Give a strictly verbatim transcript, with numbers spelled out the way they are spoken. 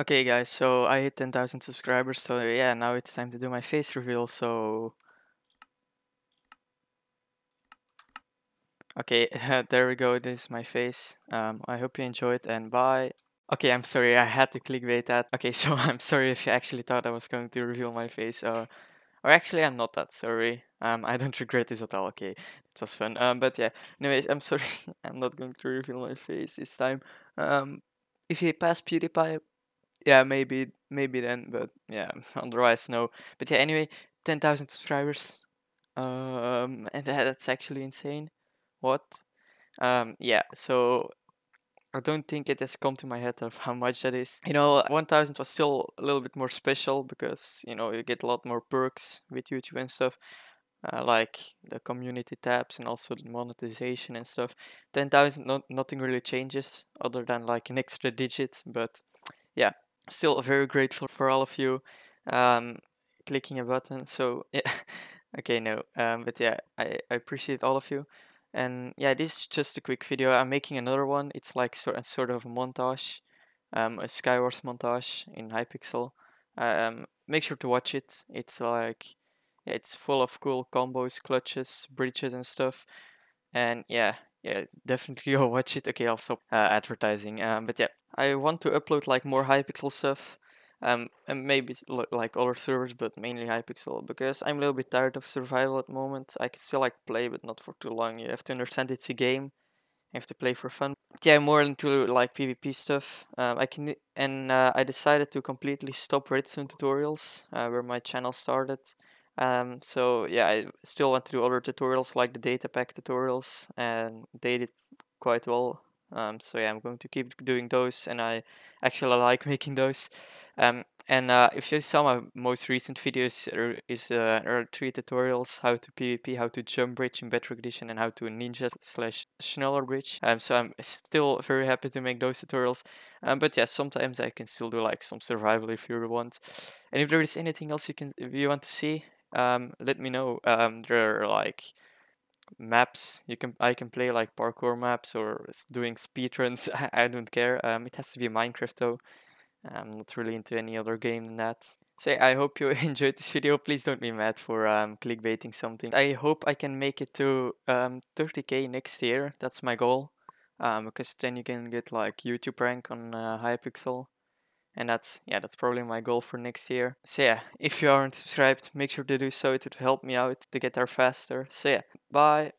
Okay, guys, so I hit ten thousand subscribers, so yeah, now it's time to do my face reveal, so... Okay, there we go, this is my face. Um, I hope you enjoyed, and bye! Okay, I'm sorry, I had to clickbait that. Okay, so I'm sorry if you actually thought I was going to reveal my face, uh, or actually I'm not that sorry. Um, I don't regret this at all, okay, it was fun. Um, but yeah, anyways, I'm sorry, I'm not going to reveal my face this time. Um, if you pass PewDiePie, yeah, maybe, maybe then, but yeah, otherwise no. But yeah, anyway, ten thousand subscribers, um, and that, that's actually insane. What? Um, yeah, so I don't think it has come to my head of how much that is. You know, one thousand was still a little bit more special because, you know, you get a lot more perks with YouTube and stuff, uh, like the community tabs and also the monetization and stuff. ten thousand, no, nothing really changes other than like an extra digit, but yeah, still very grateful for all of you um, clicking a button. So yeah, okay, no, um, but yeah, I, I appreciate all of you. And yeah, this is just a quick video. I'm making another one. It's like so, sort of a montage, um, a Skywars montage in Hypixel. Um, make sure to watch it. It's like, yeah, it's full of cool combos, clutches, bridges and stuff. And yeah, yeah, definitely go watch it. Okay, I'll stop uh, advertising. Um, but yeah, I want to upload like more Hypixel stuff. Um, and maybe like other servers, but mainly Hypixel, because I'm a little bit tired of survival at the moment. I can still like play, but not for too long. You have to understand it's a game. You have to play for fun. But yeah, I'm more into like PvP stuff. Um, I can and uh, I decided to completely stop Redstone tutorials, uh, where my channel started. Um, so yeah, I still want to do other tutorials like the data pack tutorials, and they did quite well. Um, so yeah, I'm going to keep doing those, and I actually like making those. Um, and uh, if you saw my most recent videos, there is uh, there are three tutorials: how to PvP, how to jump bridge in Bedrock Edition, and how to ninja slash Schneller bridge. Um, so I'm still very happy to make those tutorials. Um, but yeah, sometimes I can still do like some survival if you want. And if there is anything else you can, if you want to see, um, let me know. Um, there are like maps you can I can play, like parkour maps or doing speedruns. I, I don't care. Um, it has to be Minecraft though. I'm not really into any other game than that. So yeah, I hope you enjoyed this video. Please don't be mad for um, clickbaiting something. I hope I can make it to um, thirty K next year. That's my goal. Um, because then you can get like YouTube rank on uh, Hypixel. And that's, yeah, that's probably my goal for next year. So yeah, if you aren't subscribed, make sure to do so. It would help me out to get there faster. So yeah, bye.